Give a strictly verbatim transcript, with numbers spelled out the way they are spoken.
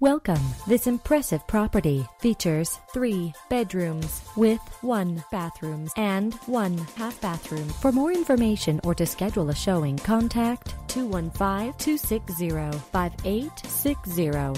Welcome. This impressive property features three bedrooms with one bathroom and one half bathroom. For more information or to schedule a showing, contact two one five, two six zero, five eight six zero.